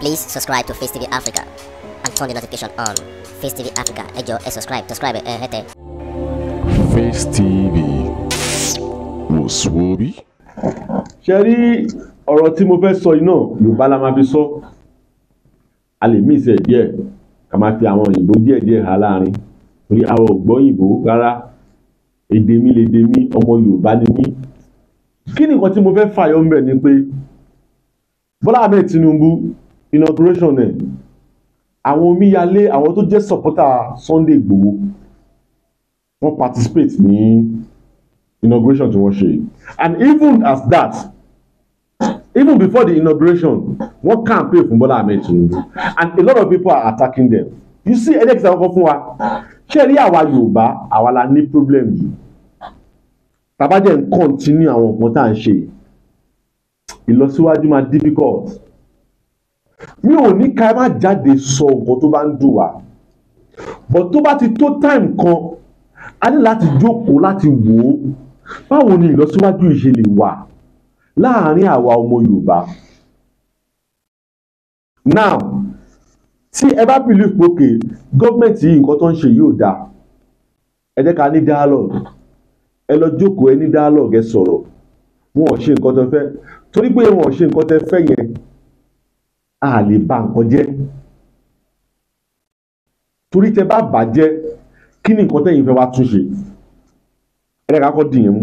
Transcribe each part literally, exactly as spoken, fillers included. Please subscribe to Facetv Africa and turn the notification on. Facetv Africa, ẹ jọ̀ọ́, ẹ subscribe, subscribe, eh, hete. Facetv, Muswobi. Ṣẹ́rí ọ̀rọ̀ tí mo fẹ́ sọ iná Yorùbá la máa fi sọ. A lè mí ìṣe díẹ̀ ká máa fi àwọn òyìnbó díẹ̀ díẹ̀ ha láàrin. Torí àwọn ògbọ́ òyìnbó rárá. Èdè mi lè dè mí, ọmọ Yorùbá ni mí. Kí ni nǹkan tí mo fẹ́ fàyọ ńbẹ̀ ni pé Bọ́lá Ahmed Tinubu inauguration ẹ̀ àwọn omíyalé àwọn tó jẹ́ supporter Sunday Igboho wọ́n participate ní inauguration tí wọ́n ṣe and even as that even before the inauguration wọ́n campaign fún Bọ́lá Ahmed Tinubu and a lot of people are attacking them. You see ẹni ẹ̀kí sàkọ́kọ́ fún wa ṣé rí àwa Yorùbá àwa la ní problem yìí tàbá jẹ́ ń continue àwọn nǹkan tá à ń ṣe ìlọsíwájú máa difficult. Mi ò ní ká má jáde sọ nǹkan tó bá ń dùn wá but tó bá ti tó time kan a ní láti jókòó láti wò ó báwo ni ìlọsíwájú ìṣe lè wà láàárín àwa ọmọ Yorùbá. Now tí ẹ bá believe pé gọ́ọ̀mẹ̀ntì yìí nǹkan tó ń ṣe yóò dáa ẹ jẹ́ ká ní dialogue ẹ lọ jókòó ẹ ní dialogue ẹ sọ̀rọ̀ wọn ò ṣe nǹkan tó fẹ́ torí pé wọn ò ṣe nǹkan tó fẹ́ yẹn a lè ba nǹkan jẹ́ torí tẹ bá bàjẹ́ kí ni nǹkan tẹ́yìn fẹ́ wá túnṣe ẹ̀rẹ́ kakọ́ dìyẹn mú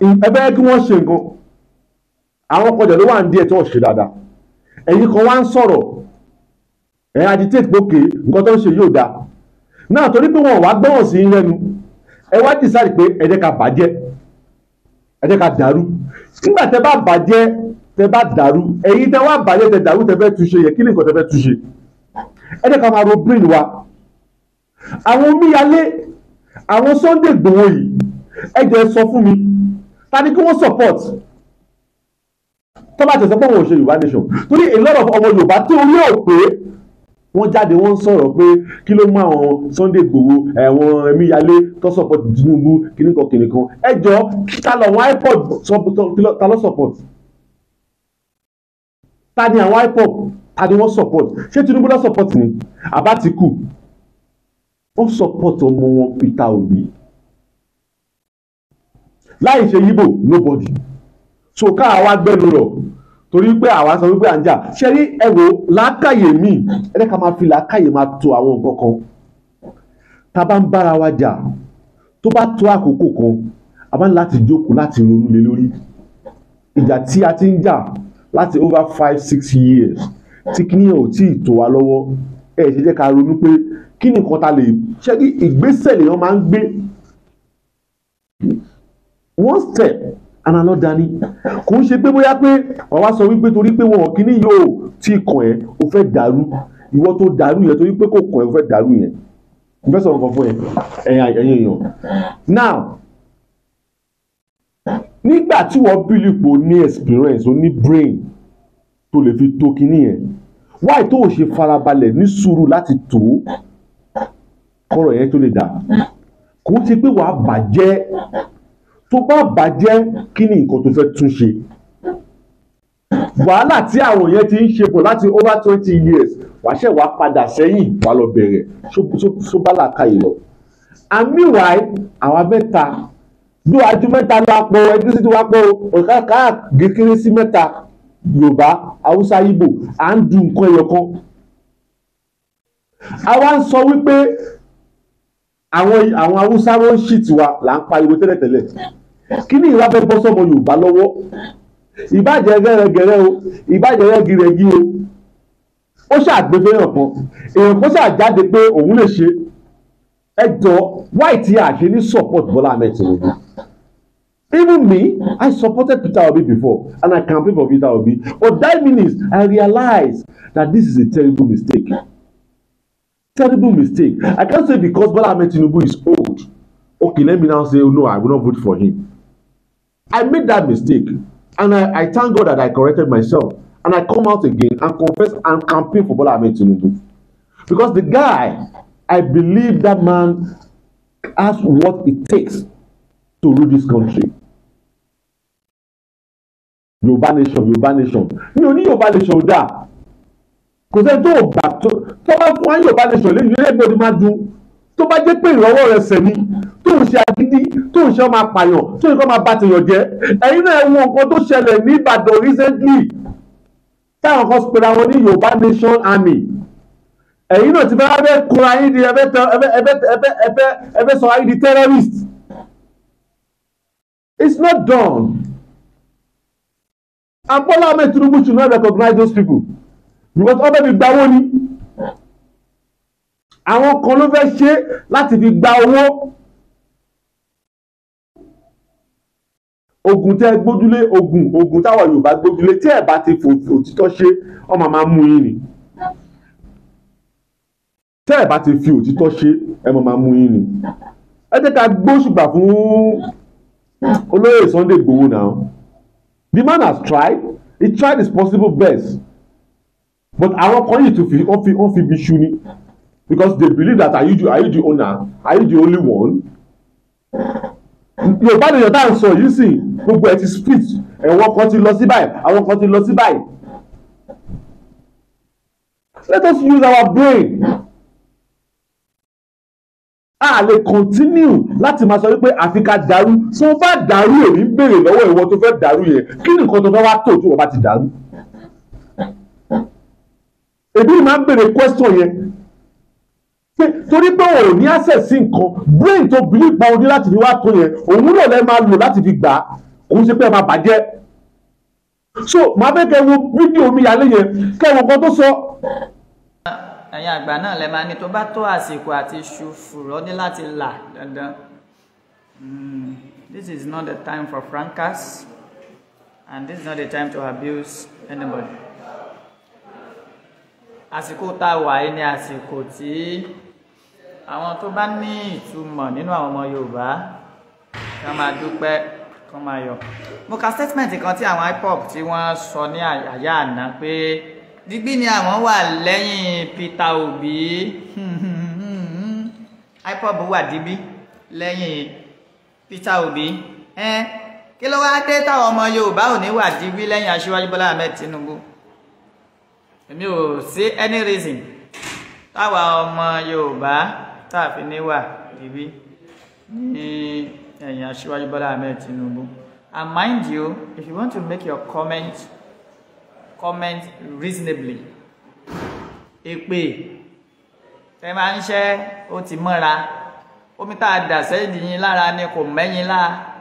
ẹgbẹ́ kí wọ́n ṣe nǹkan àwọn ọkọjà ló wà ní díẹ̀ tí wọ́n ṣe dáadáa ẹ̀yin kan wá ń sọ̀rọ̀ ẹ̀ agitate gbókè nǹkan tó ń ṣe yóò dáa náà torí pé wọn ò wá gbọ́ràn sí lẹ́nu ẹ wá decide pé ẹ jẹ́ ká bàjẹ́ ẹ jẹ́ ká dàrú nígbà tẹ bá bàjẹ́ tẹ bá dàrú èyí tẹ wá bàjẹ́ tẹ dàrú tẹ fẹ́ túnṣe yẹ kí ni nǹkan tẹ fẹ́ túnṣe ẹ jẹ́ ká máa ro brain wa àwọn omíyalé àwọn Sunday Igboho yìí ẹ jẹ́ sọ fún mi ta ni kí wọ́n support tọ́ba tẹ̀sán pé wọn ò ṣe Yorùbá nation torí a lot of ọmọ Yorùbá tí orí ò pé wọ́n jáde wọ́n sọ̀rọ̀ pé kí ló mú àwọn Sunday Igboho ẹ̀wọ̀n emíyalé tó support Tinubu kìnnìkan kìnnìkan ẹ jọ ta lọ wọn iPod ta lọ support ta ni àwọn IPOB ta ni wọ́n support ṣé Tinubu lọ support ni àbá ti kù wọ́n support ọmọ wọn Peter Obi láì ṣe yíbò nobody so ká àwa gbẹnu rọ torí pé àwa sọ wípé à ń jà ṣe rí ẹwò làákàyè míì ẹni ká máa fi làákàyè máa to àwọn nǹkan kan tá a bá ń bára wa jà tó bá tó àkókò kan a máa ń láti jókòó láti ronú lé lórí ìjà tí a ti ń jà láti over five six years tí kíní ò tí ì tó wa lọ́wọ́ ẹ ṣe jẹ́ ká ronú pé kí ni nǹkan ta lè ṣe kí ìgbésẹ̀ lèèyàn máa ń gbé one step and another dání kò ń ṣe pé bóyá pé wọ́n wá sọ wípé torí pé wọn kíní yóò tí kàn ẹ́ o fẹ́ dàrú ìwọ tó dàrú yẹn torí pé kò kàn ẹ́ o fẹ́ dàrú yẹn mo fẹ́ sọ̀rọ̀ nǹkan fún ẹ ẹ̀yin èèyàn now nígbà tí wọ́n bílípò ní experience ó ní brain tó lè fi tó kinní yẹn why tó ò ṣe farabalẹ̀ ní sùúrù láti tó kọ́rọ̀ yẹn tó lè dà kò ń ṣe pé wàá bàjẹ́ tó bá bàjẹ́ kí ni nǹkan tó fẹ́ tún ṣe wàhálà tí àwọn yẹn ti ń ṣe pọ̀ láti over twenty years wàá ṣẹ̀ wá padà sẹ́yìn wàá lọ bẹ̀rẹ̀ ṣó bá làákàyè lọ and meanwhile àwa mẹ́ta bí wájú mẹ́ta ló wá pọ̀ ẹgbẹ́ sí ti wá pọ̀ ọ̀ká káàkiri sí mẹ́ta Yorùbá Haúsá Ìgbò à ń du nǹkan ẹyọ kan. Àwa ń sọ wípé àwọn àwọn Haúsá wọn ṣì tiwa là ń pariwo tẹ́lẹ̀tẹ́lẹ̀ kí ni ìwà bẹ́ẹ̀ bọ́ sọ́mọ Yorùbá lọ́wọ́ ìbàjẹ́ gẹ́rẹ́gẹ́rẹ́ o ìbàjẹ́ rẹ́gírẹ́gí o ó ṣàgbéfẹ́ràn kan èèyàn kan ṣàjáde pé òun lè ṣe ẹ jọ why tí a ṣe ní support Bọ́lá Ahmed Tinubu. Even me, I supported Peter Obi before, and I campaigned for Peter Obi. But that means I realized that this is a terrible mistake. Terrible mistake. I can't say because Bola Ahmed Tinubu is old. Okay, let me now say, oh, no, I will not vote for him. I made that mistake, and I, I thank God that I corrected myself, and I come out again and confess and campaign for Bola Ahmed Tinubu, because the guy, I believe that man has what it takes to rule this country. Yorùbá nation, Yorùbá nation. Mi ò ní Yorùbá nation dà. Kò sẹ́ni tó ò gbà tó bá fún wa Yorùbá nation lẹ́yìn ilé ẹgbẹ́ òdi máa dùn. Tó bá jẹ́ pé ìrànwọ́ rẹ̀ sẹ̀ ni, tó ń ṣe agídí, tó ń ṣe ọmọ apààyàn, tó ń ṣe ọmọ abátìyàn jẹ́. Ẹ̀yin náà wo nǹkan tó ṣẹlẹ̀ ní Ìbàdàn recently. Táwọn kan pera wọn ní Yorùbá nation army. Ẹ̀yin náà ti fẹ́ fẹ́ kóra yín di ẹfẹ́ sọ ayé di terrorist. It's not done. And Bola Ahmed Tinubu should not recognize those people. Because ọbẹ̀ mi gba owó ni. Àwọn kan ló fẹ́ ṣe láti fi gba owó. Ogun tẹ́ gbójúlé, ogun, ogun táwọn Yorùbá gbójúlé, tí ẹ̀ bá ti fòtítọ́ ṣe, ọmọ máa mú yín ni. Tẹ́ ẹ̀ bá ti fi òtítọ́ ṣe, ẹ máa mú yín ni. Ẹ jẹ́ ká gbóṣùgbà fún olóyè Sunday Igboho náà. The man has tried. He tried his possible best. But àwọn kan yìí tún fi wọ́n fi wọ́n fi bí ṣu ni. Because they believe that are you the, are you the owner? Are you the only one? Yorùbá ni Yorùbá ń sọ yìí sì gbogbo ẹ̀ ti split. Ẹ̀wọ̀n kan ti lọ sí báyìí. Àwọn kan ti lọ sí báyìí. Let us use our brain. A lè continue láti máa sọ wípé àfi ká dàrú tí wọ́n bá dàrú èmi ń béèrè lọ́wọ́ ìwọ tó fẹ́ dàrú yẹn kí ni nǹkan tó fẹ́ wá tó tí wọ́n bá ti dàrú. Èmi máa ń béèrè question yẹn torí pé òun ò ní access sí nǹkan brain tó believe pa oní láti fi wá tó yẹn òun náà lè máa lò láti fi gbà á kò ń ṣe pé ẹ máa bàjẹ́. So màá fẹ́ kẹ́ wo fídíò mi yálé yẹn kẹ́ wo nǹkan tó sọ. Ẹ̀yin àgbà náà lẹ máa ní tó bá tó àsìkò àti iṣu fùrọ́ ní láti là dandan. This is not the time for fracas and this is not the time to abuse anybody. Àsìkò tá a wà yìí ni àsìkò tí àwọn tó bá ní ìtumọ̀ nínú àwọn ọmọ Yorùbá ká máa dúpẹ́ kán máa yọ̀. Mo ka statement kan tí àwọn I P O B tí wọ́n sọ ní àyà àná pé Digbí ni àwọn wà lẹ́yìn Peter Obi I P O B wà digbí lẹ́yìn Peter Obi eh kí ló wá dé táwọn ọmọ Yorùbá ò ní wà digbí lẹ́yìn Aṣíwájú Bọ́lá Ahmed Tinubu èmi ò sí any reason táwọn ọmọ Yorùbá tá a fi ní wà digbí ní ẹ̀yìn Aṣíwájú Bọ́lá Ahmed Tinubu. And mind you, if you want to make your comment comment reasonably. Èpè tẹ máa ń ṣe ó ti mọ́ra omi tá a dà sẹ́yìn yín lára ni kò mẹ́yìn lára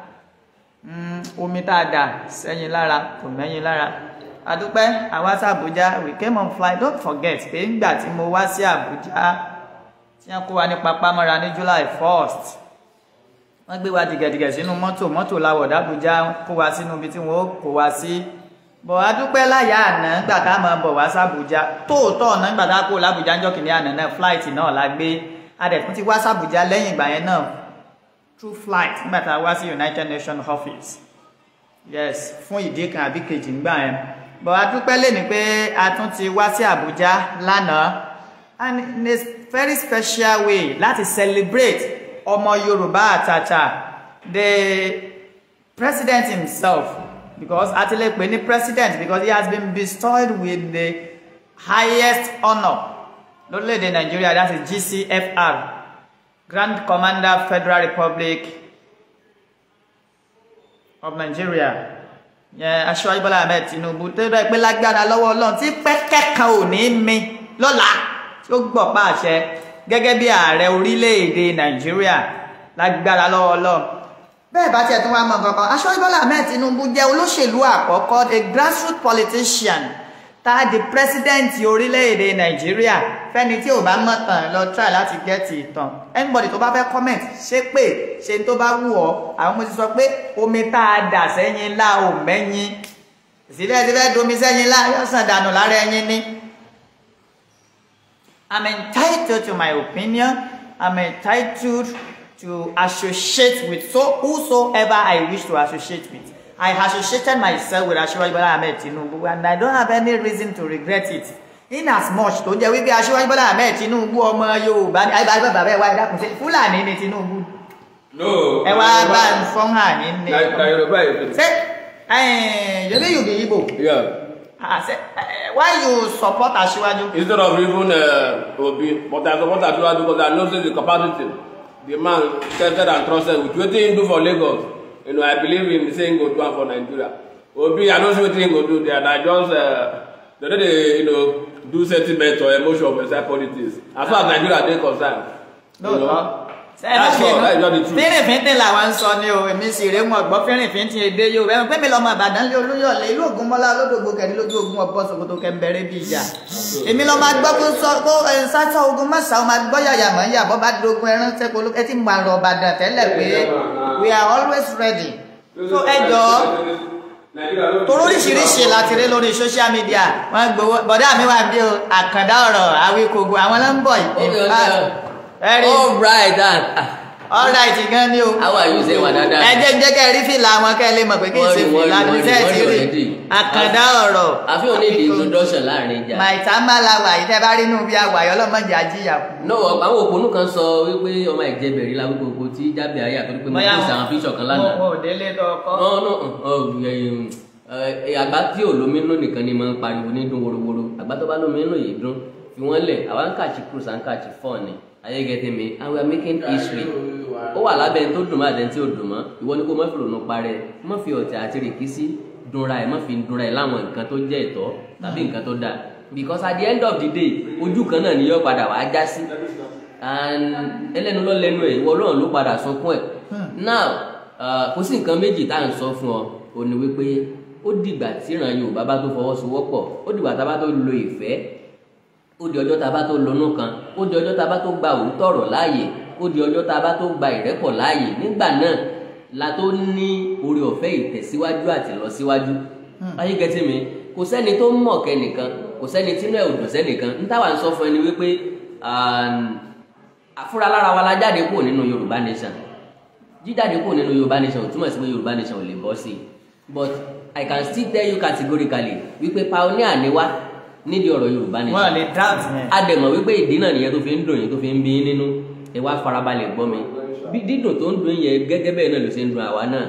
omi tá a dà sẹ́yìn lára kò mẹ́yìn lára. Àdúpẹ́ àwa sí Àbújá we came on flight don't forget pé ńgbà tí mo wá sí Àbújá tí wọ́n kó wa ní papá mọ́ra ní July first wọ́n gbé wa dìgẹ̀dìgẹ̀ sínú mọ́tò mọ́tò làwọ̀ d'Àbújá kó wa sínú ibi tí wọ́n kó wa sí. Bọ̀ a dúpẹ́ láyà àná nígbà tá a máa bọ̀ wá sàbújá tóòtọ́ ọ̀nà nígbà tá a kó làbújá ńjọ́ kìíní àná náà flight náà la gbé adẹ̀kùn ti wá sàbújá lẹ́yìn ìgbà yẹn náà through flight nígbà tá a wá sí United Nations office yes fún ìdí kan àbí kejì ńgbà yẹn bọ̀ a dúpẹ́ lẹ́ni pé a tún ti wá sí Àbújá lánàá and in a very special way láti celebrate ọmọ Yorùbá àtàtà the president himself. Because Atile Kwe ni president because he has been bestowed with the highest honor. Not only in Nigeria, that is G C F R, Grand Commander Federal Republic of Nigeria. Yeah, Aṣíwájú Bọ́lá Ahmed Tinubu tó dọ̀ pé lágbára lọ́wọ́ Ọlọ́run tí pẹ́kẹ́ kan ò ní mi lọ́la tí ó gbọ́ pa àṣẹ gẹ́gẹ́ bí ààrẹ orílẹ̀-èdè Nàìjíríà lágbára lọ́wọ́ Ọlọ́run. Bẹ́ẹ̀ bá tiẹ̀ tún wá mọ̀ kankan Aṣíwájú Bọ́lá Ahmed Tinubu jẹ́ olóṣèlú àkọ́kọ́ a grassroots politician tá di president orílẹ̀-èdè Nàìjíríà fẹ́ni tí ò bá mọ̀ tàn lọ try láti get ìtàn anybody tó bá fẹ́ comment ṣé pé ṣe tó bá wù ọ́ àwọn mo ti sọ pé omi tá a dà sẹ́yìn lá ò mẹ́yìn ìsìlẹ̀ ti fẹ́ domi sẹ́yìn lá yóò sàn dànù lára ẹyin ni. I'm entitled to my opinion. I'm entitled to associate with so whosoever I wish to associate with. I associated myself with Aṣíwájú Bọ́lá Ahmed Tinubu and I don't have any reason to regret it. In as much tó jẹ́ wípé Aṣíwájú Bọ́lá Ahmed Tinubu ọmọ Yorùbá ni àyíbá bàbá ẹ̀ wá ẹ̀dá kùn sí Fúlàní ni Tinubu. No. Ẹ wá bá ń fọ́n hàn ní. Yorùbá yìí. Ṣé Hey, you know you be Igbo. Yeah. I said, uh, why you support Ashiwaju? Instead of even uh, Obi, but I support Ashiwaju because I know the capacity. The man tested and trusted with what he do for Lagos. You know, I believe in saying go do one for Nigeria. Obi, I don't see what he go do there. And I just, uh, they don't, you know, do sentiment or emotion of inside politics. As far as Nigeria, they concerned. No, no. That's all, that's not the truth. We are always ready. So, Edo, toríṣiríṣi láti rí lórí social media wọ́n gbowó bọ̀dá mi wà bí àkàndá ọ̀rọ̀ àwíkògò àwọn ló ń bọ̀ yìí. All right, Dad. All right, you can do. How are you, say, what I done? I didn't take a refill. I want to tell him about it. I feel only the introduction. My Tamala, everybody knew we are wild. No, I will not console. We are my Jabberry. I will go to Jabberry. I will go to Jabberry. Oh, they let off. Oh, no. Oh, yeah. I got you. Lumino, the Caniman, Paduni, don't worry. I got the Balomino. You don't. You want to I want to catch a cruise and catch a phone. Are you getting me? And we are making history. Oh, I love it. Don't do my dental duma. You want to go my flow no pare. Mafio Tatiri Kissy, Dora, Muffin, Dora Laman, Cato Jeto, Tabin Cato da. Because at the end of the day, would you can and your father, I just and Ellen Lenway, Wallon, look at us so quick. Now, uh, Pussy can make it and so for only we pay. What did that see on you, Babato for us to walk off? What do I about Louis Fair? Ó di ọjọ́ tá bá tó lọ́nà kan ó di ọjọ́ tá bá tó gba òótọ́ ọ̀rọ̀ láàyè ó di ọjọ́ tá bá tó gba ìrẹ́pọ̀ láàyè nígbà náà la tó ní orí ọ̀fẹ́ ìtẹ̀síwájú àti ìlọsíwájú. Are you getting me? Kò sẹ́ni tó mọ̀ kẹ́nìkan kò sẹ́ni tínú ẹ̀ ò dùn sẹ́nìkan ń táwa ń sọ fún ẹni wípé àfúrà lára wa la jáde kúrò nínú Yorùbá nation. Jíjáde kúrò nínú Yorùbá nation ò túmọ̀ sí pé Yorùbá nation ò lè bọ́ sí i, but I can still tell you categorically wípé pioneer ni wá nídìí ọ̀rọ̀ Yorùbá nìyẹn. Wọ́n lè dáàtì yẹn. Adẹ̀mọ̀ wípé ìdí náà nìyẹn tó fi ń dùn yín tó fi ń bí yín nínú ẹ wá farabalẹ̀ gbọ́ mi. Bí dídùn tó ń dùn yẹn gẹ́gẹ́ bẹ́ẹ̀ náà ló ṣe ń dùn àwa náà.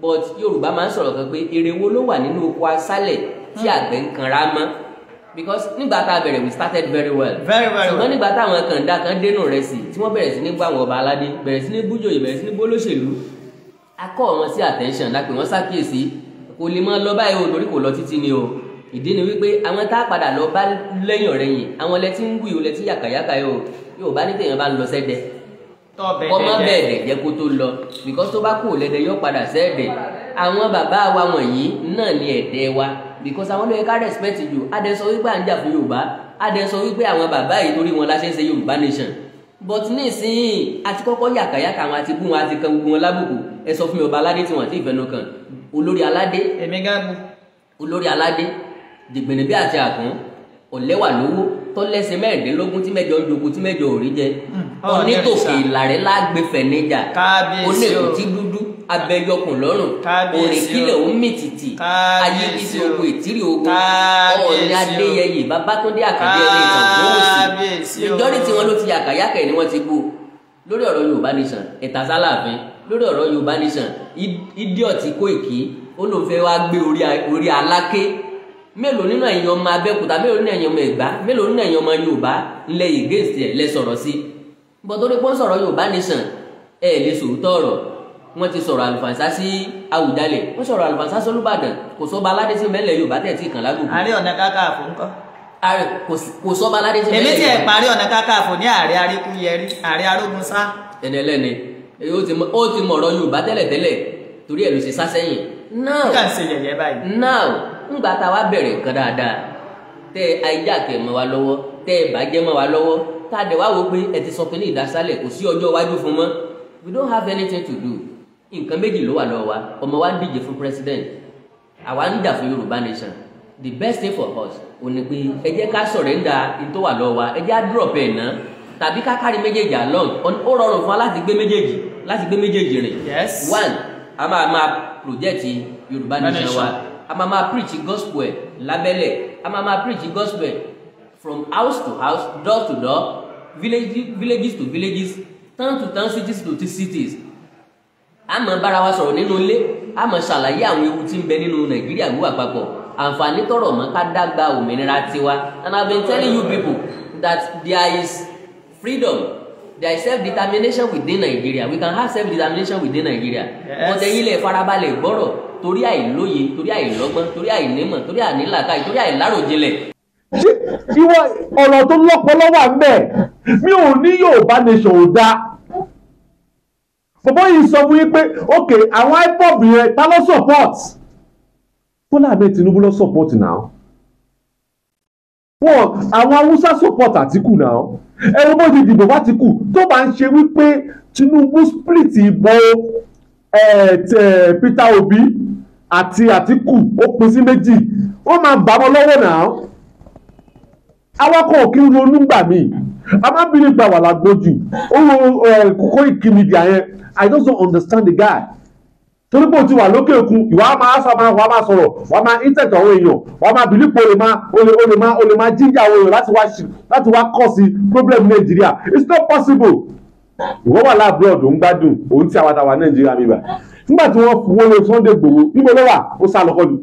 But Yorùbá máa ń sọ̀rọ̀ kan pé èrè wo ló wà nínú oko aṣálẹ̀ tí àgbẹ̀ ń kanra mọ́. Because nígbà tá a bẹ̀rẹ̀ we started very well. Very well. Ṣùgbọ́n nígbà táwọn kàndá kan dénú rẹ̀ sí tí wọ́n bẹ̀rẹ̀ sí ní gbà wọn ọba aládé bẹ̀rẹ̀ sí ní bújòyè bẹ̀rẹ̀ sí ní bólóṣèlú. A kọ́ wọn sí attention lápè wọ́n ṣàkíyèsí kò lè mọ́ lọ báyìí o torí kò lọ títí ni o. Ìdí ni wípé àwọn tá a padà lọ bá lẹ́yìn ọ̀rẹ́ yìí àwọn lẹ́tí ń wí o lẹ́tí yàkàyàkà yóò yóò bá ní tèèyàn bá ń lọ sẹ́dẹ̀ ọmọ bẹ̀ẹ̀dẹ̀ jẹ́ kó tó lọ because tó bá kú lẹ́dẹ̀ yóò padà sẹ́dẹ̀ àwọn bàbá wa wọ̀nyí náà ni ẹ̀dẹ̀ wa because àwọn ló yẹ ká respect jù adẹ sọ wípé à ń jà fún Yorùbá adẹ sọ wípé àwọn bàbá yìí torí wọn la ṣe ń ṣe Yorùbá nation but nísìnyí àti kọ́kọ́ yàkàyàkà wọn àti bú wọn àti kan gbogbo wọn lábùkù ẹ sọ fún mi ọba aládé tí wọn ti ìfẹnu kan olórí aládé èmi gángu olórí aládé dìgbìnrin bí àti àkún ọ̀lẹ́wà lówó tó lẹ́sẹ̀ mẹ́rìndínlógún tí mẹ́jọ ń jogún tí mẹ́jọ ò rí jẹ onítòkè ìlàrẹ́ lágbèfẹ̀ níjà oníkùtì dúdú abẹ́yọkùn lọ́rùn òrìkílẹ̀ òmìtìtì ayébísí ogun ìtìrì ogun Ọọ̀ni Adéyẹyè Babátúndé Àkàndé ẹni ìtàn gbòòsì ìjọ́rí tí wọ́n ló ti yàkàyàkà ni wọ́n ti bú lórí ọ̀rọ̀ Yorùbá nation ẹ̀tàsálàfin lórí ọ̀rọ̀ Yorùbá nation idiọ̀tì Kóìkì ó lóun fẹ́ wá gbé orí aláké mélòó nínú ẹ̀yin ọmọ Abẹ́òkúta mélòó nínú ẹ̀yin ọmọ Ẹ̀gbá mélòó nínú ẹ̀yin ọmọ Yorùbá ńlẹ̀ ìgéèsì ẹ̀ lẹ sọ̀rọ̀ sí bọ́tọ́rí pọ́n sọ̀rọ̀ Yorùbá nation ẹ̀ lè sòótọ́ ọ̀rọ̀ wọ́n ti sọ̀rọ̀ àlùfànṣá sí Àwùjalẹ̀ wọ́n sọ̀rọ̀ àlùfànṣá sí Olúbàdàn kò sọ́ba aládé tí mẹ́lẹ̀ Yorùbá tẹ̀ tí kàn lágùn. Ààrẹ Ọ̀nà Kakanfò ńkọ́. Ààrẹ kò sọ́ba aládé tí mẹ́lẹ̀ Yorùbá. Èmi ti ẹ̀ parí Ọ̀nà Kakanfò ní ààrẹ Aríkúyẹrí ààrẹ Arógunsá. Ẹni ẹlẹ́ni ó ti mọ̀rọ̀ Yorùbá tẹ́lẹ̀tẹ́lẹ̀ torí ẹ̀ ló ṣe sá sẹ́yìn. Now kàn ṣe yẹ̀yẹ́ báyìí. Now ńgbà tá a wá bẹ̀rẹ̀ nǹkan dáadáa tẹ àìjáàkẹ́ mọ́ wa lọ́wọ́ tẹ ìbàjẹ́ mọ́ wa lọ́wọ́ tá a dẹ̀ wá wo pé ẹ ti sọ pé ní ìdásálẹ̀ kò sí ọjọ́ iwájú fún mọ́ we don't have anything to do nǹkan méjì ló wà lọ́wọ́ wa ọmọ wa ń díje fún president àwa ń jà fún Yorùbá nation the best thing for us ò ní pé ẹ jẹ́ ká surrender in tó wà lọ́wọ́ wa ẹ jẹ́ á drop ẹ̀ ná tàbí ká kárí méjèèjì along ó rọrùn fún wa láti gbé méjèèjì láti gbé méjèèjì rìn one a máa máa project Yorùbá nation wa. A máa máa preach gospel lábẹ́lẹ̀ a máa máa preach gospel from house to house door to door village, villages to villages town to town cities to cities àmọ́ bára wa sọ̀rọ̀ nínú ilé àmọ́ ṣàlàyé àwọn ewu tí ń bẹ nínú Nàìjíríà wíwà papọ̀ àǹfààní tọ̀rọ̀ mọ́ ká dàgbà òmìnira tiwa. And I've been telling you people that there is freedom, there is self-determination within Nigeria. We can have self-determination within Nigeria. But ẹ̀yin lè farabalẹ̀ gbọ́rọ̀ torí àìlóye, torí àìlọ́gbọ́n, torí àìnímọ̀, torí àìnílàákàyè, torí àìláròjinlẹ̀. Ṣé ìwọ ọ̀rọ̀ tó lọ́pọ̀lọ́ wà ń bẹ? Mi ò ní Yorùbá nation ò dáa. Bọ̀bọ́ yìí sọ fún yín pé ok àwọn IPOB yẹn ta ló support? Bọ́lá Ahmed Tinubu ló support náà. Wọ́n àwọn Haúsá support Àtíkù náà. Ẹ̀rọ bó ti dìbò bá Àtíkù tó bá ń ṣe wípé Tinubu split ìbò Peter Obi àti Àtíkù ó pín sí méjì ó máa bà wọ́n lọ́wọ́ náà. Awakọ̀ òkè ń ronú gbà mí. A máa ń bí nípa wà lágbójú. Ó wo kókó ìkìmìdìá yẹn. I just don't understand the guy. Torí pé o ti wà lókè òkun, ìwà máa sọ máa wà máa sọ̀rọ̀, wà máa internet àwọn èèyàn, wà máa bìlípò olè máa olè máa olè máa jíjà àwọn èèyàn láti wá láti wá kọ́ sí problem Nàìjíríà. It's not possible. Ìwọ́n wà láàbúrò òun gbádùn òun tí àwàdà wà Nàìjíríà mi bá. Nígbà tí wọ́n fún wọn lọ Sunday Igboho, níbo ló wà? Ó sá lọ́kọ́ ni.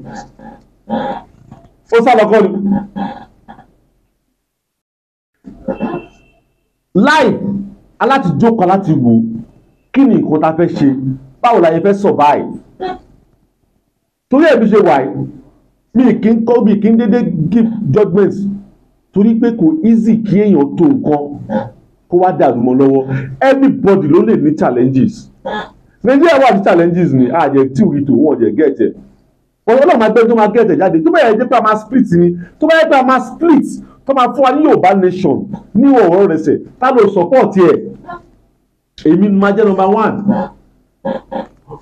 Ó sá lọ́kọ́ ni. Láì alátìjókòó láti wò kí ni nǹkan ta fẹ́ ṣe báwo la yẹ fẹ́ survive torí ẹ̀mí ṣe wà mí kí n kọ́ bí kí n dédé give judgement torí pé kò easy kí èèyàn tó nǹkan kó wá dàrú mọ́ lọ́wọ́ everybody ló lè ní challenges Nàìjíríà wà ní challenges ni àjẹ tí òye tó wọ́n jẹ gẹ̀ẹ́tẹ̀ ọlọ́run máa gbẹ́ tó máa gẹ̀ẹ́tẹ̀ jáde tó bá yẹ jẹ́ pé a máa split ni tó bá yẹ pé a máa split tó máa fún wa ní Yorùbá nation ní ọ̀rọ̀ rẹ̀ sẹ̀ tá ló support ẹ̀ èmi máa jẹ́ number one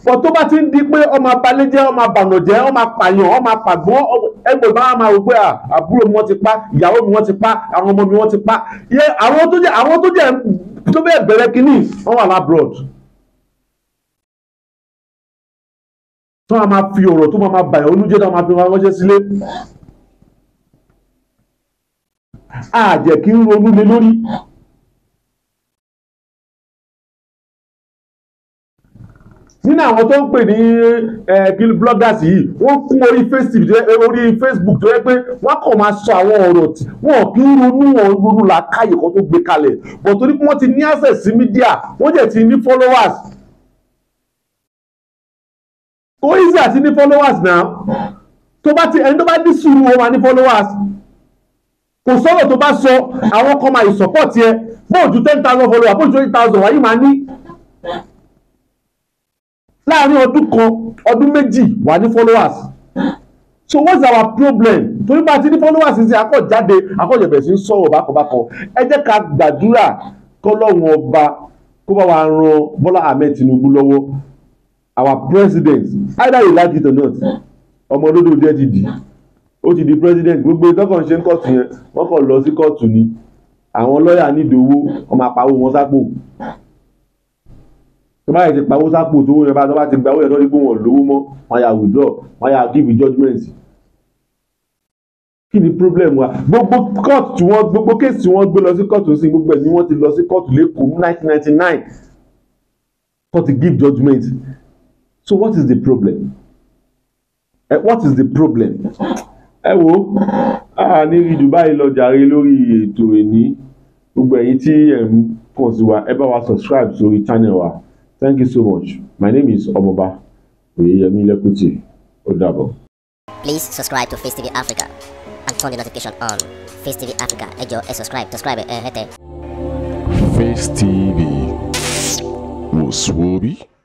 but tó bá ti ń di pé ọmọ abalẹ́jẹ́ ọmọ abànàjẹ́ ọmọ apàyàn ọmọ apàgbọ́n ẹgbẹ́ bá wà máa wò pé àbúrò mi wọ́n ti pa ìyàwó mi wọ́n ti pa àwọn ọmọ mi wọ́n ti pa yẹ àwọn tó jẹ́ àwọn tó jẹ́ tó bẹ́ẹ̀ bẹ̀rẹ̀ kínní wọ́n wà lábroad tó máa fi ọ̀rọ̀ tó máa bàyàn olújẹ́ tó máa fi wọn ránṣẹ́ sílé. A jẹ́ kí n ronú mi lórí. Nínú àwọn tó ń pè ní gil bloggers yìí wọ́n kún orí Facebook tó yẹ pé wọ́n kàn máa sọ àwọn ọ̀rọ̀ tí wọ́n kí ń ronú wọn ronú làákàyè kan tó gbé kalẹ̀ bọ̀ torí pé wọ́n ti ní access sí media wọ́n jẹ̀ ti ní followers. Ó easy àti ní followers náà tó bá ti ẹni tó bá ní sùúrù wọn máa ní followers. Kò sọ́rọ̀ tó bá sọ àwọn kan máa ìsọ̀pọ̀tì ẹ bóòjú ten thousand followers bóòjú twenty thousand wáyé máa ní láàrin ọdún kan ọdún méjì wà ní followers so what's our problem torí bá ti ní followers sí akọ̀jáde akọ̀jẹ̀bẹ̀ sí ń sọ̀rọ̀ bákọ̀bákọ̀ ẹ jẹ́ ká gbàdúrà kọ́lọ́run ọba kó bá wa ran Bọ́lá Ahmed Tinubu lọ́wọ́ our president either you like it or not ọmọ olódò jẹ́ ti dì í ó ti di president gbogbo ìtọ́kàn ṣe ń kọ́ọ̀tù yẹn wọ́n kàn lọ sí kọ́ọ̀tù ni àwọn lọ́ọ̀yà nídìí owó ọmọ àpawó wọn sápò tó bá yẹ ti pawó sápò tó wọ́n yẹn bá tó bá ti gba owó yẹn lọ́dí pé wọ́n lówó mọ́ wọ́n yà withdraw wọ́n yà give judgement. Kí ni problem wa gbogbo court tí wọ́n gbogbo case tí wọ́n gbé lọ sí kọ́ọ̀tù sí gbogbo ẹ̀ ni wọ́n ti lọ sí kọ́ọ̀tù lẹ́kọ̀ọ́ nineteen ninety nine kó ti give judgement. So what is the problem? Eh, what is the problem? Ẹ wo a ní rí Dubai lọ jàre lórí ètò ẹni gbogbo ẹ̀yin tí ẹ ń pọ̀ sí wa ẹ bá wa subscribe sórí channel wa thank you so much my name is Omoba Emilia Kuti ó dàbọ̀. Please subscribe to Facetv Africa and turn the notification on. Facetv Africa ẹ jọ̀ọ́ ẹ subscribe subscribe ẹ hẹtẹ. Facetv wò sùn orí.